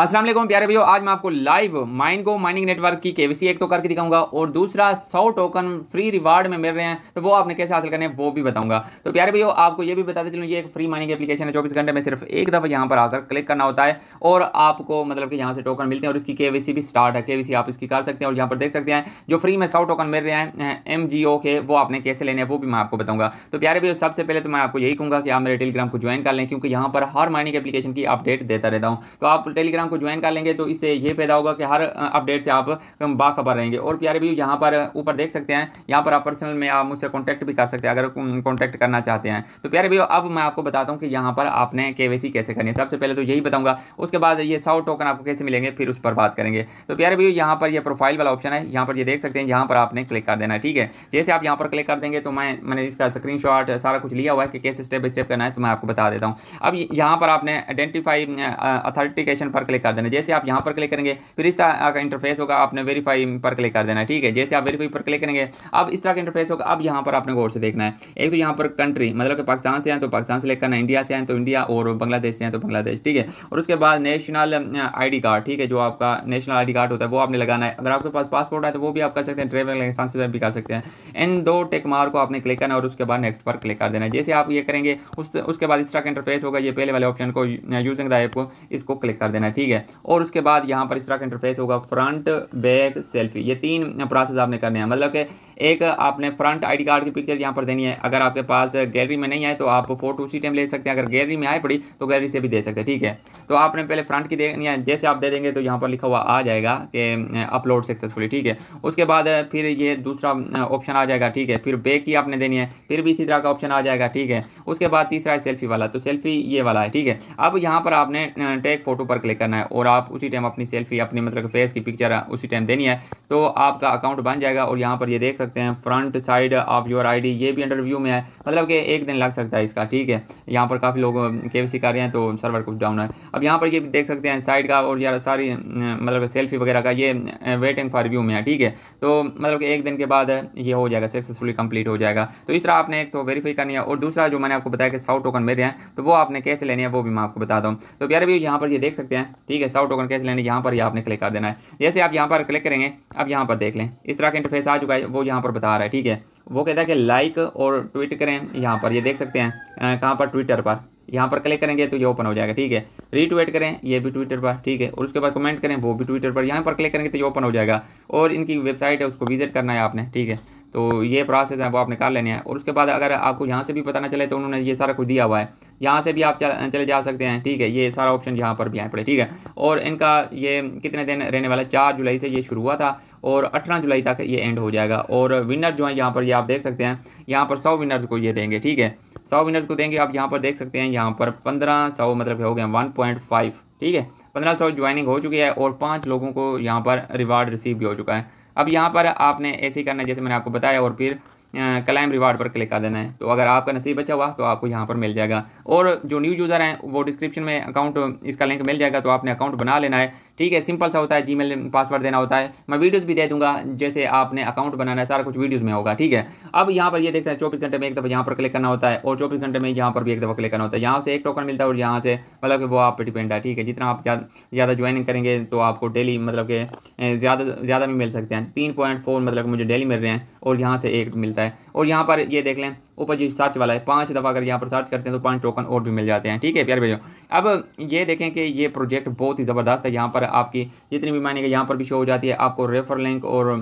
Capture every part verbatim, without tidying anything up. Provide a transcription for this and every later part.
अस्सलाम वालेकुम प्यारे भैया, आज मैं आपको live mine go mining network की केवाईसी एक तो करके दिखाऊंगा और दूसरा सौ टोकन फ्री रिवार्ड में मिल रहे हैं तो वो आपने कैसे हासिल करने हैं वो भी बताऊंगा। तो प्यारे भैया आपको ये भी बताते चलूँ, ये एक फ्री माइनिंग एप्लीकेशन है। चौबीस घंटे में सिर्फ एक दफ़ा यहाँ पर आकर क्लिक करना होता है और आपको मतलब कि यहाँ से टोकन मिलते हैं और इसकी केवाईसी भी स्टार्ट है। केवाईसी आप इसकी कर सकते हैं और यहाँ पर देख सकते हैं जो फ्री में सौ टोकन मिल रहे हैं एमजीओ के, वो आपने कैसे लेने हैं वो भी मैं आपको बताऊँगा। तो प्यारे भैया सबसे पहले तो मैं आपको यही कहूँगा कि आप मेरे टेलीग्राम को ज्वाइन कर लें, क्योंकि यहाँ पर हर माइनिंग एप्लीकेशन की अपडेट देता रहता हूँ। तो आप टेलीग्राम को ज्वाइन कर लेंगे तो इससे ये फायदा होगा कि हर अपडेट से आप बाखबर रहेंगे। और प्यारे भी यहाँ पर ऊपर देख सकते हैं, यहाँ पर आप पर्सनल में आप मुझसे कॉन्टैक्ट भी कर सकते हैं अगर कॉन्टैक्ट करना चाहते हैं। तो प्यारे भी अब मैं आपको बताता हूँ कि यहाँ पर आपने केवाईसी कैसे करनी है। सबसे पहले तो यही बताऊँगा, उसके बाद ये सौ टोकन आपको कैसे मिलेंगे फिर उस पर बात करेंगे। तो प्यारे भी यहाँ पर यह प्रोफाइल वाला ऑप्शन है, यहाँ पर ये देख सकते हैं, यहाँ पर आपने क्लिक कर देना है। ठीक है, जैसे आप यहाँ पर क्लिक कर देंगे तो मैं मैंने इसका स्क्रीन शॉट सारा कुछ लिया हुआ है कि कैसे स्टेप बाई स्टेप करना है तो मैं आपको बता देता हूँ। अब यहाँ पर आपने आइडेंटिफाई अथेंटिकेशन पर क्लिक कर देना। जैसे आप यहाँ पर क्लिक करेंगे फिर इस तरह का इंटरफेस होगा, आपने वेरीफाई पर क्लिक कर देना। ठीक है, जैसे आप वेरीफाई पर क्लिक करेंगे अब इस तरह का इंटरफेस होगा। अब यहाँ पर आपने गौर से देखना है, एक तो यहाँ पर कंट्री मतलब कि पाकिस्तान से हैं तो पाकिस्तान से लेकर करना, इंडिया से हैं तो इंडिया, और बांग्लादेश से हैं तो बांग्लादेश। ठीक है, और उसके बाद नेशनल आईडी कार्ड, ठीक है, जो आपका नेशनल आईडी कार्ड होता है वो आपने लगाना है। अगर आपके पास पासपोर्ट है तो वो भी आप कर सकते हैं, ड्राइविंग लाइसेंस भी कर सकते हैं। इन दो टिक मार्क को आपने क्लिक करना और उसके बाद नेक्स्ट पर क्लिक कर देना। जैसे आप ये करेंगे उसके बाद इस तरह का इंटरफेस होगा, ये पहले वाले ऑप्शन को यूजिंग द ऐप को इसको क्लिक कर देना। ठीक है, और उसके बाद यहाँ पर इस तरह का इंटरफेस होगा, फ्रंट बैक सेल्फी, ये तीन प्रोसेस आपने करने हैं। मतलब कि एक आपने फ्रंट आईडी कार्ड की पिक्चर यहाँ पर देनी है, अगर आपके पास गैलरी में नहीं आए तो आप फोटो उसी टाइम ले सकते हैं, अगर गैलरी में आए पड़ी तो गैलरी से भी दे सकते हैं। ठीक है, तो आपने पहले फ्रंट की देनी है, जैसे आप दे देंगे तो यहाँ पर लिखा हुआ आ जाएगा कि अपलोड सक्सेसफुली। ठीक है, उसके बाद फिर ये दूसरा ऑप्शन आ जाएगा। ठीक है, फिर बैक की आपने देनी है, फिर भी इसी तरह का ऑप्शन आ जाएगा। ठीक है, उसके बाद तीसरा है सेल्फी वाला, तो सेल्फी ये वाला है। ठीक है, अब यहाँ पर आपने टेक फोटो पर क्लिक करना है और आप उसी टाइम अपनी सेल्फी अपनी मतलब फेस की पिक्चर उसी टाइम देनी है तो आपका अकाउंट बन जाएगा। और यहाँ पर ये देख सकते हैं front side of your ID, ये भी अंडर व्यू में है, मतलब कि एक दिन लग सकता है इसका। ठीक है, यहाँ पर काफ़ी लोग केवाईसी कर रहे हैं तो सर्वर कुछ डाउन है। अब यहाँ पर ये देख सकते हैं साइड का और यार सारी मतलब सेल्फी वगैरह का, ये वेटिंग फॉर व्यू में है। ठीक है, तो मतलब एक दिन के बाद ये हो जाएगा, सक्सेसफुली कंप्लीट हो जाएगा। तो इस तरह आपने एक तो वेरीफाई करनी है और दूसरा जो मैंने आपको बताया कि सौ टोकन मेरे हैं तो वो आपने कैसे लेने हैं वो भी मैं आपको बताता हूँ। तो प्यारे भी यहाँ पर ये देख सकते हैं, ठीक है, सौ टोकन कैसे लेने यहाँ पर ये आपने क्लिक कर देना है। जैसे आप यहाँ पर क्लिक करेंगे अब यहाँ पर देख लें इस तरह का इंटरफेस आ चुका है, वो यहाँ पर बता रहा है। ठीक है, वो कहता है कि लाइक और ट्वीट करें, यहाँ पर ये देख सकते हैं कहाँ पर, ट्विटर पर, यहाँ पर क्लिक करेंगे तो ये ओपन हो जाएगा। ठीक है, रीट्वीट करें, ये भी ट्विटर पर। ठीक है, और उसके बाद कमेंट करें, वो भी ट्विटर पर। यहाँ पर क्लिक करेंगे तो ये ओपन हो जाएगा और इनकी वेबसाइट है उसको विजिट करना है आपने। ठीक है, तो ये प्रोसेस है वो आपने कर लेने हैं। और उसके बाद अगर आपको यहाँ से भी पता ना चले तो उन्होंने ये सारा कुछ दिया हुआ है, यहाँ से भी आप चले जा सकते हैं। ठीक है, ये सारा ऑप्शन यहाँ पर भी आए पड़े। ठीक है, और इनका ये कितने दिन रहने वाला है, चार जुलाई से ये शुरू हुआ था और अठारह जुलाई तक ये एंड हो जाएगा। और विनर जो है यहाँ पर ये आप देख सकते हैं, यहाँ पर सौ विनर्स को ये देंगे। ठीक है, सौ विनर्स को देंगे, आप यहाँ पर देख सकते हैं यहाँ पर पंद्रह सौ मतलब हो गए वन पॉइंट फाइव। ठीक है, पंद्रह सौ ज्वाइनिंग हो चुकी है और पाँच लोगों को यहाँ पर रिवार्ड रिसीव भी हो चुका है। अब यहाँ पर आपने ऐसे ही करना है जैसे मैंने आपको बताया और फिर क्लाइम रिवार्ड पर क्लिक कर देना है। तो अगर आपका नसीब अच्छा हुआ तो आपको यहाँ पर मिल जाएगा। और जो न्यू यूज़र हैं वो डिस्क्रिप्शन में अकाउंट इसका लिंक मिल जाएगा, तो आपने अकाउंट बना लेना है। ठीक है, सिंपल सा होता है, जीमेल पासवर्ड देना होता है, मैं वीडियोस भी दे दूंगा जैसे आपने अकाउंट बनाना है, सारा कुछ वीडियोस में होगा। ठीक है, अब यहाँ पर ये देखते हैं चौबीस घंटे में एक दफ़ा यहाँ पर क्लिक करना होता है और चौबीस घंटे में यहाँ पर भी एक दफ़ा क्लिक करना होता है। यहाँ से एक टोकन मिलता है और यहाँ से मतलब कि वो आप पर डिपेंड है। ठीक है, जितना आप ज़्यादा ज्वाइनिंग करेंगे तो आपको डेली मतलब कि ज़्यादा ज़्यादा भी मिल सकते हैं। तीन पॉइंट फोर मतलब मुझे डेली मिल रहे हैं और यहाँ से एक मिलता है। और यहाँ पर ये देख लें ऊपर जो सर्च वाला है, पाँच दफ़ा अगर यहाँ पर सर्च करते हैं तो पाँच टोकन और भी मिल जाते हैं। ठीक है प्यारे भाइयों, अब ये देखें कि ये प्रोजेक्ट बहुत ही ज़बरदस्त है। यहाँ पर आपकी जितनी भी माइनिंग है यहाँ पर भी शो हो जाती है, आपको रेफर लिंक और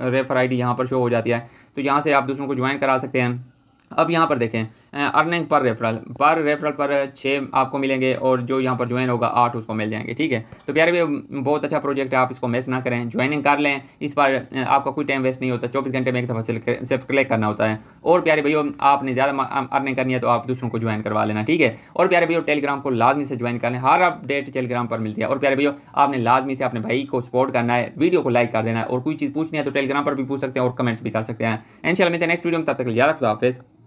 रेफर आईडी यहाँ पर शो हो जाती है, तो यहाँ से आप दूसरों को ज्वाइन करा सकते हैं। अब यहाँ पर देखें अर्निंग पर रेफरल, पर रेफरल पर छः आपको मिलेंगे और जो यहाँ पर ज्वाइन होगा आठ उसको मिल जाएंगे। ठीक है, तो प्यारे भैया बहुत अच्छा प्रोजेक्ट है, आप इसको मिस ना करें, ज्वाइनिंग कर लें, इस पर आपका कोई टाइम वेस्ट नहीं होता। चौबीस घंटे में एक दफ़ा सिर्फ क्लिक करना होता है। और प्यारे भैया आपने ज़्यादा अर्निंग करनी है तो आप दूसरों को ज्वाइन करवा लेना। ठीक है, और प्यारे भैया टेलीग्राम को लाजमी से ज्वाइन कर लें, हर अपडेट टेलीग्राम पर मिलती है। और प्यारे भैया आपने लाजमी से अपने भाई को सपोर्ट करना है, वीडियो को लाइक कर देना है और कोई चीज़ पूछनी है तो टेलीग्राम पर भी पूछ सकते हैं और कमेंट्स भी कर सकते हैं। इंशाल्लाह मिलते हैं नेक्स्ट वीडियो में, तब तक के लिए ज़्यादा खुदा हाफिज़।